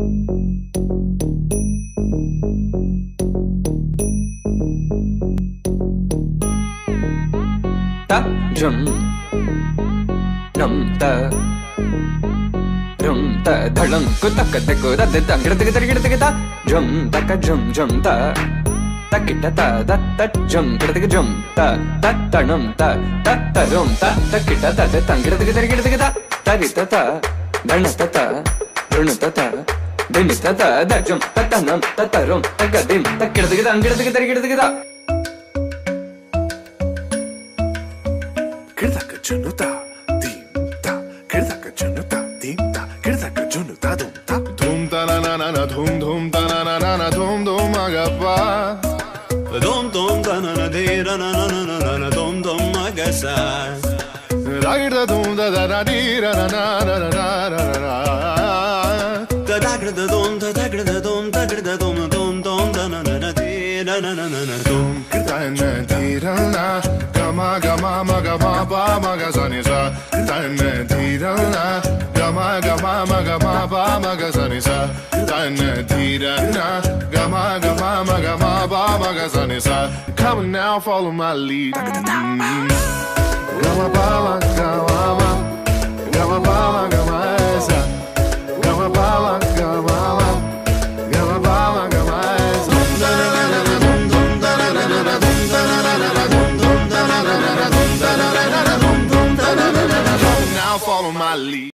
Ta drum drum ta drum ta dhalam kutakate kurade ta gidate ta drum ta drum drum ta takita ta ta ta drum gidate drum ta ta tanam ta ta tarum ta takita ta ta gidate ta tarita ta dhanata ta runata ta dinita ta da drum ta tanam ta tarum ta gadim ta gidate ta Junuta, dimta, kirdaka junuta, dimta, kirdaka junuta, dumta. Dum da na na na na, dum da na na na, dum dum agappa. Dum dum da na na de na na na na na, dum dum agasa. Ragda dum da da da de na na na na na na. Da da dum da dum dum da na na na de na na na na dum. Kirda de na na. Maga mama ga baba maga sanisa tanne dhirana ga mama ga baba maga sanisa tanne dhirana ga mama ga baba maga sanisa come now follow my lead gama baba gama gama baba gama sa gama baba gama gama baba gama sa follow my lead.